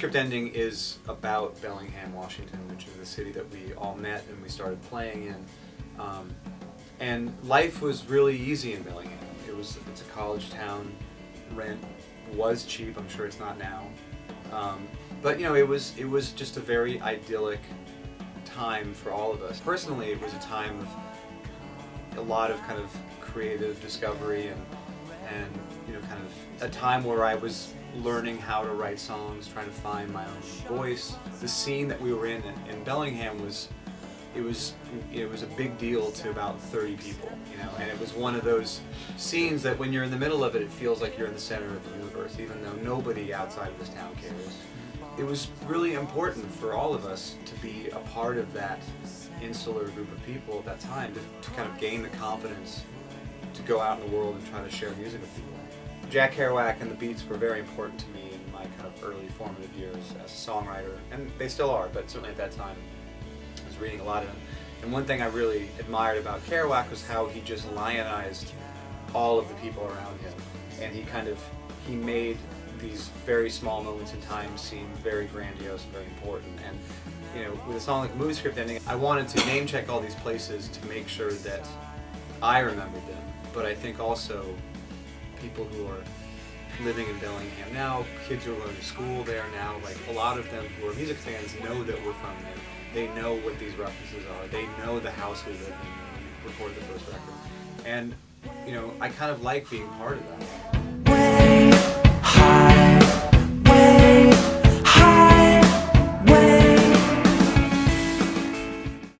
Script Ending is about Bellingham, Washington, which is the city that we all met and we started playing in. And life was really easy in Bellingham. It's a college town. Rent was cheap. I'm sure it's not now. But you know, it was just a very idyllic time for all of us. Personally, it was a time of a lot of kind of creative discovery and you know, kind of a time where I was learning how to write songs, trying to find my own voice. The scene that we were in Bellingham was a big deal to about 30 people, you know, and it was one of those scenes that when you're in the middle of it, it feels like you're in the center of the universe, even though nobody outside of this town cares. It was really important for all of us to be a part of that insular group of people at that time, to kind of gain the confidence to go out in the world and try to share music with people. Jack Kerouac and the Beats were very important to me in my kind of early formative years as a songwriter, and they still are, but certainly at that time, reading a lot of them. And one thing I really admired about Kerouac was how he just lionized all of the people around him. And he made these very small moments in time seem very grandiose and very important. And you know, with a song like A Movie Script Ending, I wanted to name check all these places to make sure that I remembered them. But I think also people who are living in Bellingham now, kids who are going to school there now, like a lot of them who are music fans know that we're from there. They know what these references are. They know the house we lived in when we recorded the first record. And, you know, I kind of like being part of that.